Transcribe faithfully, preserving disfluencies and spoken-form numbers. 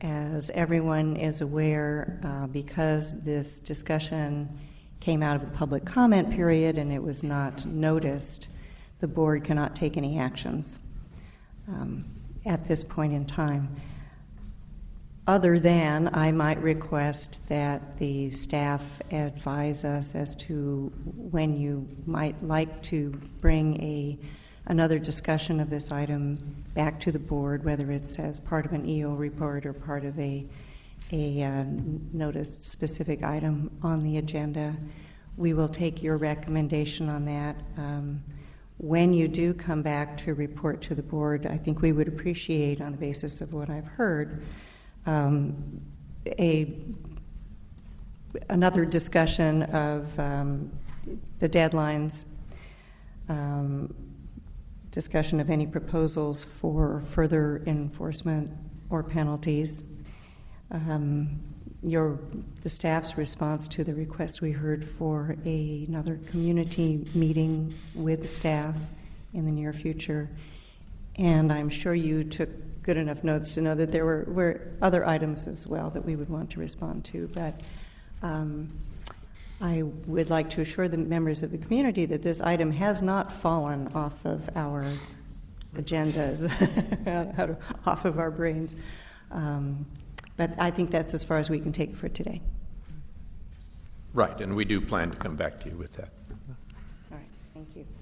As everyone is aware, uh, because this discussion came out of the public comment period and it was not noticed, the board cannot take any actions um, at this point in time. Other than I might request that the staff advise us as to when you might like to bring a another discussion of this item back to the board, whether it's as part of an E O report or part of a a uh, noticed specific item on the agenda. We will take your recommendation on that. Um, when you do come back to report to the board, I think we would appreciate, on the basis of what I've heard, um, a another discussion of um, the deadlines, um, discussion of any proposals for further enforcement or penalties, um, your the staff's response to the request we heard for a, another community meeting with the staff in the near future. And I'm sure you took good enough notes to know that there were, were other items as well that we would want to respond to, but um, I would like to assure the members of the community that this item has not fallen off of our agendas, out of, off of our brains. Um, but I think that's as far as we can take for today. Right, and we do plan to come back to you with that. All right, thank you.